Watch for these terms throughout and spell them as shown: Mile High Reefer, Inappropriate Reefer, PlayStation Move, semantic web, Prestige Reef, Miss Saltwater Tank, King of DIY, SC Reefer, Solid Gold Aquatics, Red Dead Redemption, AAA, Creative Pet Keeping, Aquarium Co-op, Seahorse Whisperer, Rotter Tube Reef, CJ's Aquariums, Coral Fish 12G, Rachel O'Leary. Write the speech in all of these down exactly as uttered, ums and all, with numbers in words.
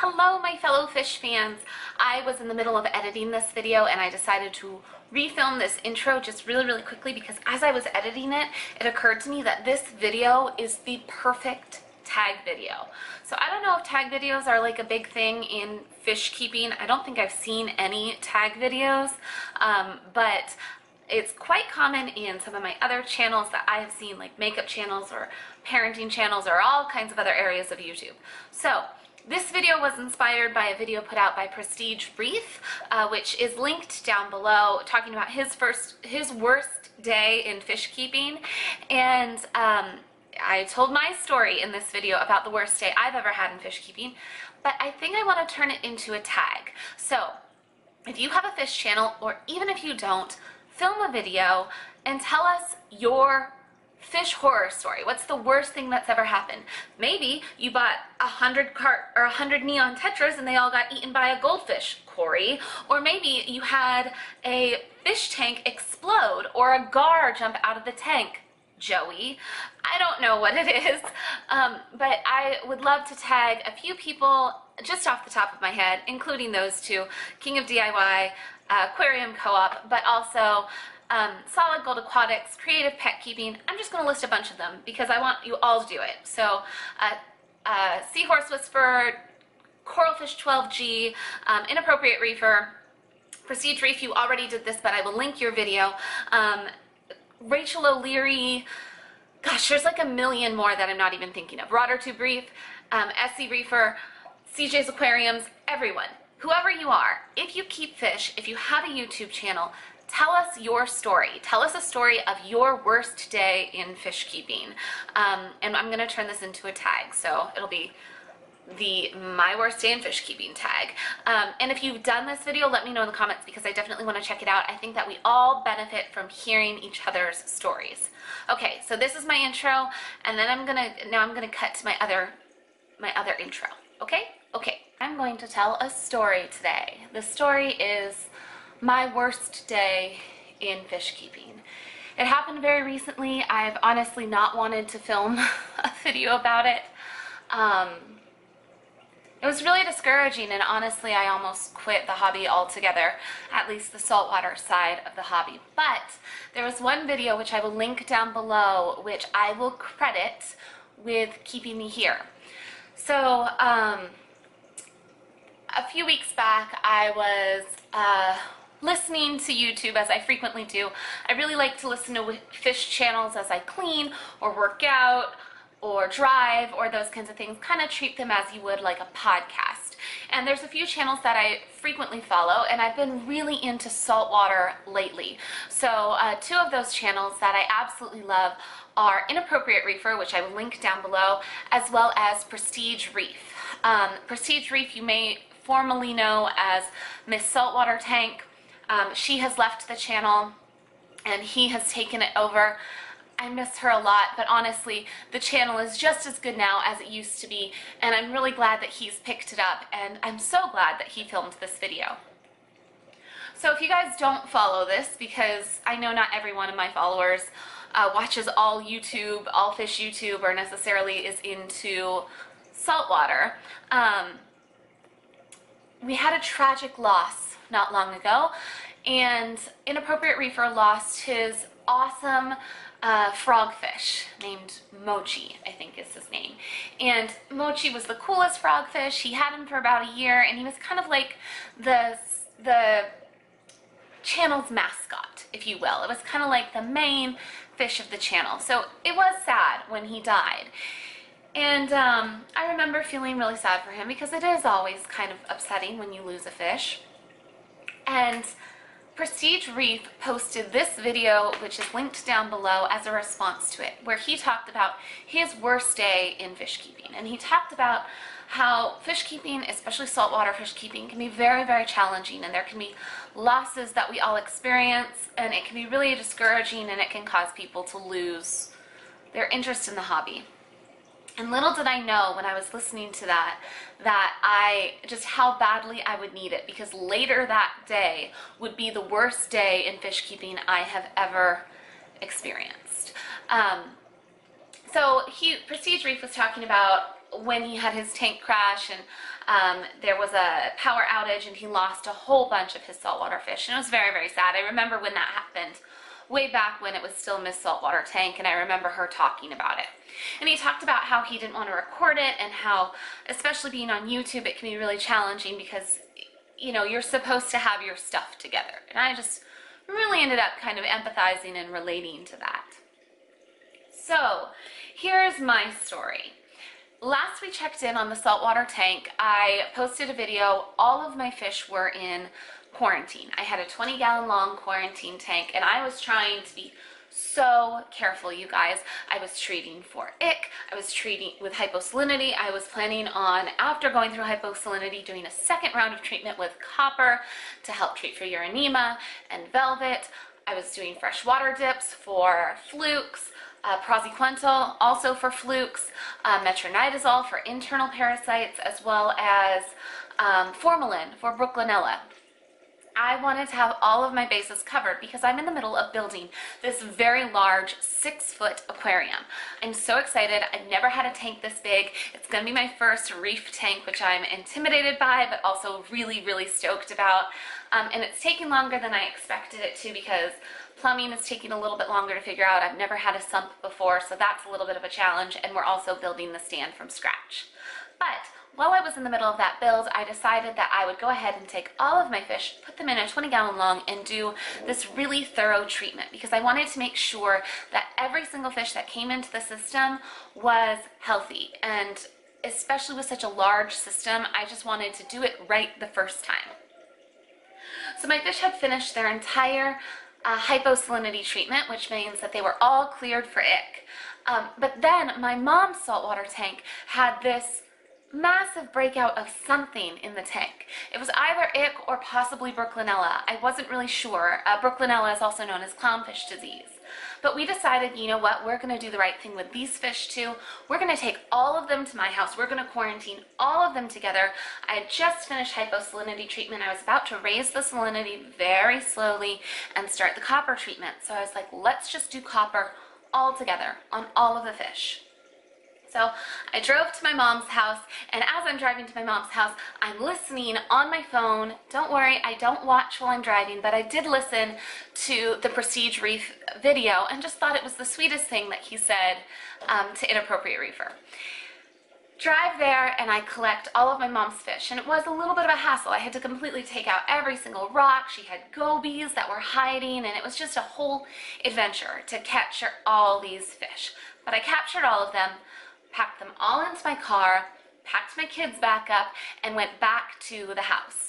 Hello my fellow fish fans. I was in the middle of editing this video and I decided to refilm this intro just really really quickly because as I was editing it, it occurred to me that this video is the perfect tag video. So I don't know if tag videos are like a big thing in fish keeping. I don't think I've seen any tag videos, um, but it's quite common in some of my other channels that I have seen, like makeup channels or parenting channels or all kinds of other areas of YouTube. So this video was inspired by a video put out by Prestige Reef, uh, which is linked down below, talking about his first, his worst day in fish keeping. And um, I told my story in this video about the worst day I've ever had in fish keeping, but I think I want to turn it into a tag. So if you have a fish channel, or even if you don't, film a video and tell us your fish horror story. What's the worst thing that's ever happened? Maybe you bought a hundred cart or a hundred neon tetras and they all got eaten by a goldfish, Corey. Or maybe you had a fish tank explode or a gar jump out of the tank, Joey. I don't know what it is, um, but I would love to tag a few people just off the top of my head, including those two, King of D I Y, uh, Aquarium Co-op, but also Um, Solid Gold Aquatics, Creative Pet Keeping. I'm just going to list a bunch of them because I want you all to do it. So uh, uh, Seahorse Whisperer, Coral Fish twelve G, um, Inappropriate Reefer, Prestige Reef, you already did this, but I will link your video. Um, Rachel O'Leary, gosh, there's like a million more that I'm not even thinking of. Rotter Tube Reef, um, S C Reefer, C J's Aquariums, everyone. Whoever you are, if you keep fish, if you have a YouTube channel, tell us your story. Tell us a story of your worst day in fish keeping. Um, and I'm going to turn this into a tag, so it'll be the my worst day in fish keeping tag. Um, and if you've done this video, let me know in the comments because I definitely want to check it out. I think that we all benefit from hearing each other's stories. Okay, so this is my intro, and then I'm gonna now I'm gonna cut to my other my other intro. Okay, okay. I'm going to tell a story today. The story is my worst day in fish keeping. It happened very recently. I've honestly not wanted to film a video about it. Um, it was really discouraging, and honestly I almost quit the hobby altogether, at least the saltwater side of the hobby. But there was one video which I will link down below which I will credit with keeping me here. So um, a few weeks back I was uh, listening to YouTube, as I frequently do. I really like to listen to fish channels as I clean or work out or drive or those kinds of things. Kind of treat them as you would like a podcast. And there's a few channels that I frequently follow, and I've been really into saltwater lately. So uh, two of those channels that I absolutely love are Inappropriate Reefer, which I will link down below, as well as Prestige Reef. Um, Prestige Reef you may formerly know as Miss Saltwater Tank. Um, she has left the channel and he has taken it over. I miss her a lot, but honestly, the channel is just as good now as it used to be, and I'm really glad that he's picked it up, and I'm so glad that he filmed this video. So if you guys don't follow this, because I know not every one of my followers uh, watches all YouTube, all fish YouTube, or necessarily is into saltwater, um, we had a tragic loss not long ago, and Inappropriate Reefer lost his awesome uh, frogfish named Mochi, I think is his name. And Mochi was the coolest frogfish. He had him for about a year, and he was kind of like the, the channel's mascot, if you will. It was kind of like the main fish of the channel. So it was sad when he died. And um, I remember feeling really sad for him because it is always kind of upsetting when you lose a fish. And Prestige Reef posted this video, which is linked down below, as a response to it, where he talked about his worst day in fish keeping. And he talked about how fish keeping, especially saltwater fish keeping, can be very, very challenging, and there can be losses that we all experience, and it can be really discouraging, and it can cause people to lose their interest in the hobby. And little did I know when I was listening to that, that I, just how badly I would need it, because later that day would be the worst day in fish keeping I have ever experienced. Um, so he, Prestige Reef was talking about when he had his tank crash, and um, there was a power outage, and he lost a whole bunch of his saltwater fish, and it was very, very sad. I remember when that happened way back when it was still Miss Saltwater Tank, and I remember her talking about it. And he talked about how he didn't want to record it, and how, especially being on YouTube, it can be really challenging because, you know, you're supposed to have your stuff together. And I just really ended up kind of empathizing and relating to that. So here's my story. Last we checked in on the Saltwater Tank, I posted a video. All of my fish were in quarantine. I had a twenty gallon long quarantine tank, and I was trying to be so careful, you guys. I was treating for ick, I was treating with hyposalinity, I was planning on, after going through hyposalinity, doing a second round of treatment with copper to help treat for uronema and velvet. I was doing fresh water dips for flukes, Uh, prosequental also for flukes, uh, metronidazole for internal parasites, as well as um, formalin for Brooklinella. I wanted to have all of my bases covered because I'm in the middle of building this very large six foot aquarium. I'm so excited. I've never had a tank this big. It's going to be my first reef tank, which I'm intimidated by, but also really, really stoked about. Um, and it's taking longer than I expected it to because plumbing is taking a little bit longer to figure out. I've never had a sump before, so that's a little bit of a challenge, and we're also building the stand from scratch. But while I was in the middle of that build, I decided that I would go ahead and take all of my fish, put them in a twenty gallon long, and do this really thorough treatment because I wanted to make sure that every single fish that came into the system was healthy. And especially with such a large system, I just wanted to do it right the first time. So my fish had finished their entire Uh, hyposalinity treatment, which means that they were all cleared for ick. Um, but then my mom's saltwater tank had this massive breakout of something in the tank. It was either ick or possibly Brooklinella. I wasn't really sure. Uh, Brooklinella is also known as clownfish disease. But we decided, you know what, we're going to do the right thing with these fish too. We're going to take all of them to my house. We're going to quarantine all of them together. I had just finished hyposalinity treatment. I was about to raise the salinity very slowly and start the copper treatment. So I was like, let's just do copper all together on all of the fish. So I drove to my mom's house, and as I'm driving to my mom's house, I'm listening on my phone. Don't worry, I don't watch while I'm driving, but I did listen to the Prestige Reef video and just thought it was the sweetest thing that he said um, to Inappropriate Reefer. Drive there, and I collect all of my mom's fish, and it was a little bit of a hassle. I had to completely take out every single rock. She had gobies that were hiding, and it was just a whole adventure to capture all these fish. But I captured all of them, packed them all into my car, packed my kids back up, and went back to the house.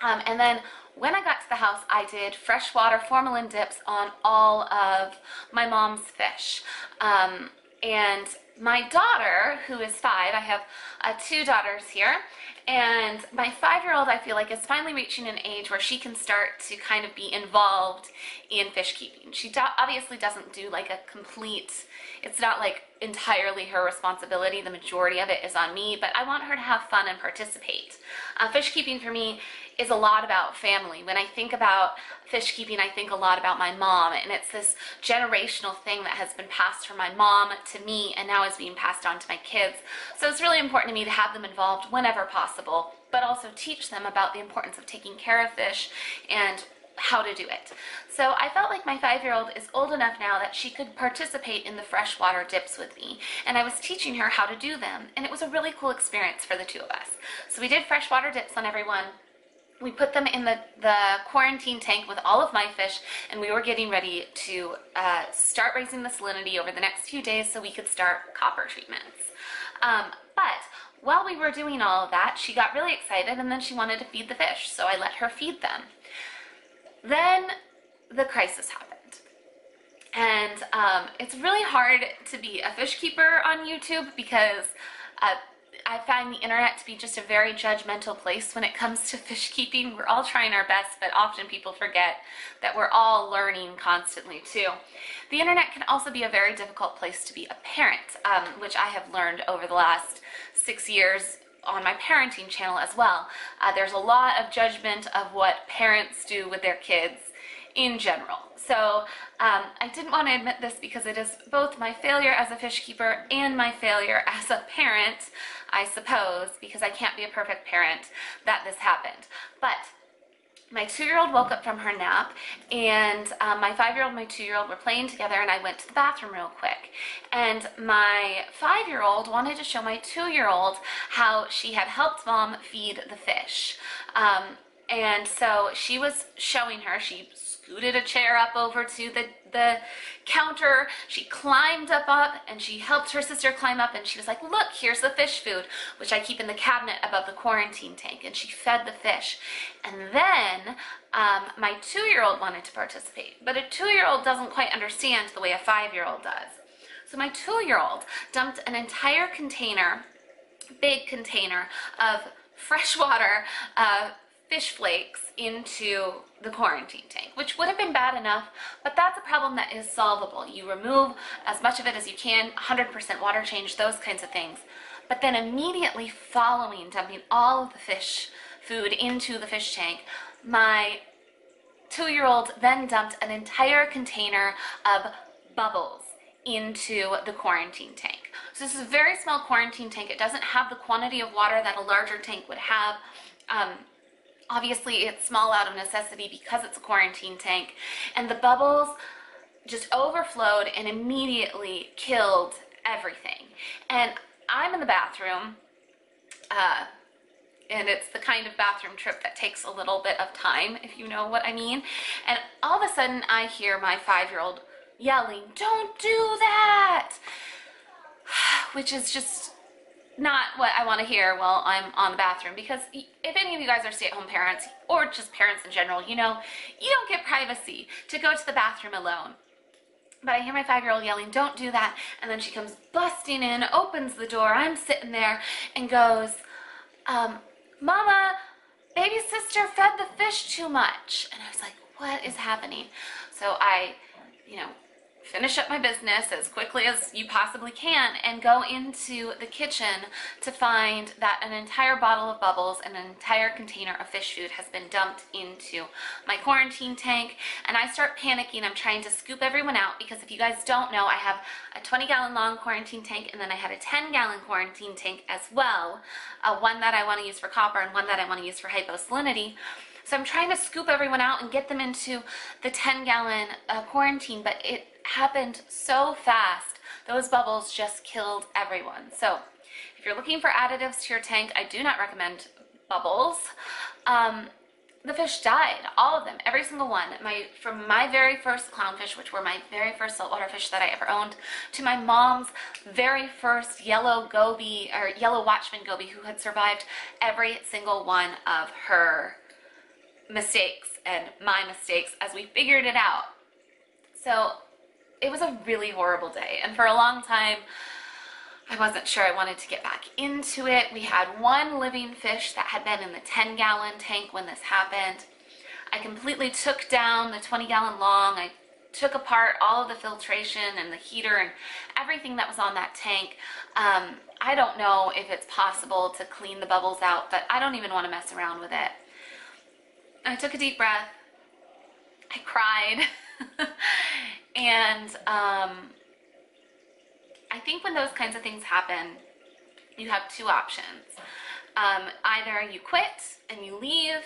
Um, and then when I got to the house, I did freshwater formalin dips on all of my mom's fish. Um, and my daughter, who is five, I have uh, two daughters here, and my five-year-old, I feel like, is finally reaching an age where she can start to kind of be involved in fish keeping. She do- obviously doesn't do like a complete, it's not like entirely her responsibility. The majority of it is on me, but I want her to have fun and participate. Uh, fish keeping for me is a lot about family. When I think about fish keeping, I think a lot about my mom, and it's this generational thing that has been passed from my mom to me, and now is being passed on to my kids. So it's really important to me to have them involved whenever possible, but also teach them about the importance of taking care of fish and how to do it. So I felt like my five-year-old is old enough now that she could participate in the freshwater dips with me, and I was teaching her how to do them, and it was a really cool experience for the two of us. So we did freshwater dips on everyone. We put them in the, the quarantine tank with all of my fish, and we were getting ready to uh, start raising the salinity over the next few days so we could start copper treatments. Um, but while we were doing all of that, she got really excited, and then she wanted to feed the fish, so I let her feed them. Then the crisis happened. And um, it's really hard to be a fish keeper on YouTube because uh, I find the internet to be just a very judgmental place when it comes to fish keeping. We're all trying our best, but often people forget that we're all learning constantly too. The internet can also be a very difficult place to be a parent, um, which I have learned over the last six years on my parenting channel as well. Uh, there's a lot of judgment of what parents do with their kids in general. So um, I didn't want to admit this because it is both my failure as a fish keeper and my failure as a parent, I suppose, because I can't be a perfect parent, that this happened. But my two-year-old woke up from her nap, and um, my five-year-old and my two-year-old were playing together, and I went to the bathroom real quick. And my five-year-old wanted to show my two-year-old how she had helped mom feed the fish. Um, and so she was showing her, she scooted a chair up over to the, the counter, she climbed up up, and she helped her sister climb up, and she was like, look, here's the fish food, which I keep in the cabinet above the quarantine tank, and she fed the fish. And then um, my two-year-old wanted to participate, but a two-year-old doesn't quite understand the way a five-year-old does. So my two-year-old dumped an entire container, big container, of fresh water, uh, fish flakes into the quarantine tank, which would have been bad enough, but that's a problem that is solvable. You remove as much of it as you can, one hundred percent water change, those kinds of things. But then immediately following dumping all of the fish food into the fish tank, my two-year-old then dumped an entire container of bubbles into the quarantine tank. So this is a very small quarantine tank. It doesn't have the quantity of water that a larger tank would have. Um, Obviously, it's small out of necessity because it's a quarantine tank, and the bubbles just overflowed and immediately killed everything. And I'm in the bathroom, uh, and it's the kind of bathroom trip that takes a little bit of time, if you know what I mean. And all of a sudden, I hear my five-year-old yelling, "Don't do that!" which is just not what I want to hear while I'm on the bathroom, because if any of you guys are stay-at-home parents or just parents in general, you know, you don't get privacy to go to the bathroom alone. But I hear my five-year-old yelling, "Don't do that," and then she comes busting in, opens the door, I'm sitting there, and goes, um, "Mama, baby sister fed the fish too much." And I was like, what is happening? So I, you know, finish up my business as quickly as you possibly can and go into the kitchen to find that an entire bottle of bubbles and an entire container of fish food has been dumped into my quarantine tank. And I start panicking. I'm trying to scoop everyone out, because if you guys don't know, I have a twenty gallon long quarantine tank, and then I had a ten gallon quarantine tank as well, uh, one that I want to use for copper and one that I want to use for hyposalinity. So I'm trying to scoop everyone out and get them into the ten gallon uh, quarantine, but it happened so fast. Those bubbles just killed everyone. So if you're looking for additives to your tank, I do not recommend bubbles. Um, the fish died, all of them, every single one. My, from my very first clownfish, which were my very first saltwater fish that I ever owned, to my mom's very first yellow goby, or yellow watchman goby, who had survived every single one of her mistakes and my mistakes as we figured it out. So it was a really horrible day, and for a long time I wasn't sure I wanted to get back into it. We had one living fish that had been in the ten gallon tank when this happened. I completely took down the twenty gallon long. I took apart all of the filtration and the heater and everything that was on that tank. Um, I don't know if it's possible to clean the bubbles out, but I don't even want to mess around with it. I took a deep breath. I cried. And um, I think when those kinds of things happen, you have two options. Um, either you quit and you leave,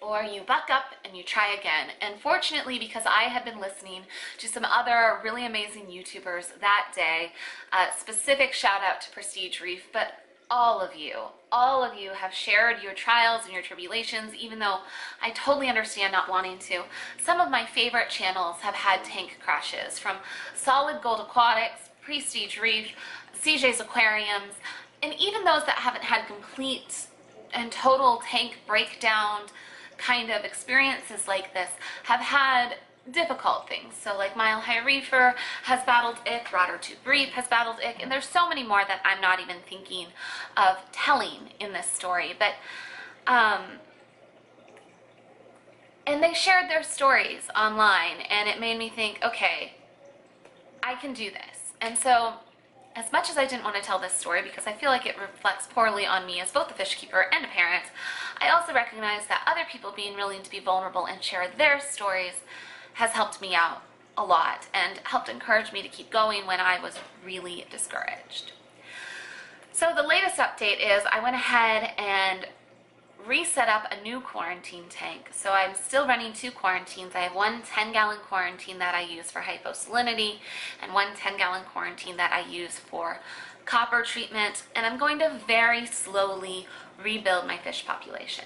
or you buck up and you try again. And fortunately, because I had been listening to some other really amazing YouTubers that day, uh, specific shout out to Prestige Reef, but all of you, all of you have shared your trials and your tribulations, even though I totally understand not wanting to. Some of my favorite channels have had tank crashes, from Solid Gold Aquatics, Prestige Reef, C J's Aquariums, and even those that haven't had complete and total tank breakdown kind of experiences like this have had difficult things. So like Mile High Reefer has battled ick, Rotter Tube Reef has battled ick, and there's so many more that I'm not even thinking of telling in this story. But um, and they shared their stories online, and it made me think, okay, I can do this. And so as much as I didn't want to tell this story because I feel like it reflects poorly on me as both a fish keeper and a parent, I also recognize that other people being willing to be vulnerable and share their stories has helped me out a lot and helped encourage me to keep going when I was really discouraged. So the latest update is I went ahead and reset up a new quarantine tank. So I'm still running two quarantines. I have one ten gallon quarantine that I use for hyposalinity and one ten gallon quarantine that I use for copper treatment, and I'm going to very slowly rebuild my fish population.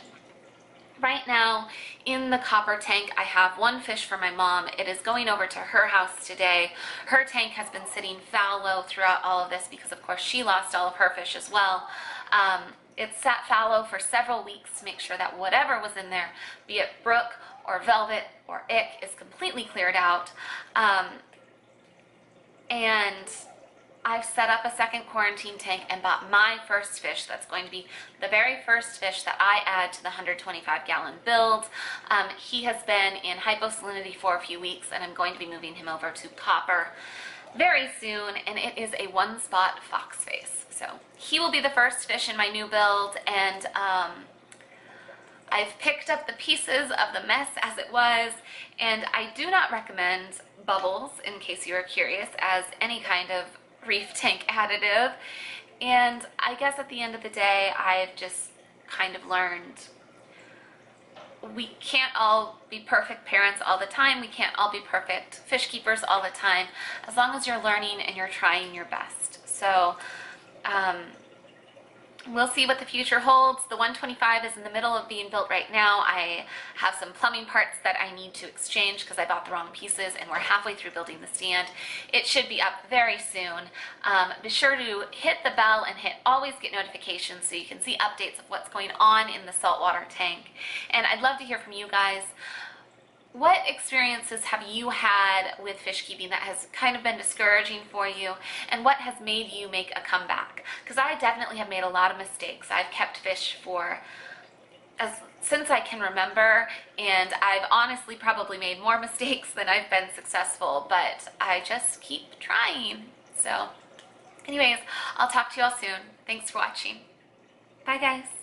Right now in the copper tank I have one fish for my mom. It is going over to her house today. Her tank has been sitting fallow throughout all of this because of course she lost all of her fish as well. Um, It sat fallow for several weeks to make sure that whatever was in there, be it brook or velvet or ick, is completely cleared out. Um, and I've set up a second quarantine tank and bought my first fish. That's going to be the very first fish that I add to the one hundred twenty-five gallon build. Um, he has been in hyposalinity for a few weeks, and I'm going to be moving him over to copper very soon, and it is a one spot fox face. So he will be the first fish in my new build, and um, I've picked up the pieces of the mess as it was, and I do not recommend bubbles, in case you are curious, as any kind of reef tank additive. And I guess at the end of the day, I've just kind of learned we can't all be perfect parents all the time. We can't all be perfect fish keepers all the time, as long as you're learning and you're trying your best. So um, we'll see what the future holds. The one twenty-five is in the middle of being built right now. I have some plumbing parts that I need to exchange because I bought the wrong pieces, and we're halfway through building the stand. It should be up very soon. Um, be sure to hit the bell and hit always get notifications so you can see updates of what's going on in the saltwater tank. And I'd love to hear from you guys. What experiences have you had with fish keeping that has kind of been discouraging for you, and what has made you make a comeback? Because I definitely have made a lot of mistakes. I've kept fish for as since I can remember, and I've honestly probably made more mistakes than I've been successful, but I just keep trying. So anyways, I'll talk to you all soon. Thanks for watching. Bye guys.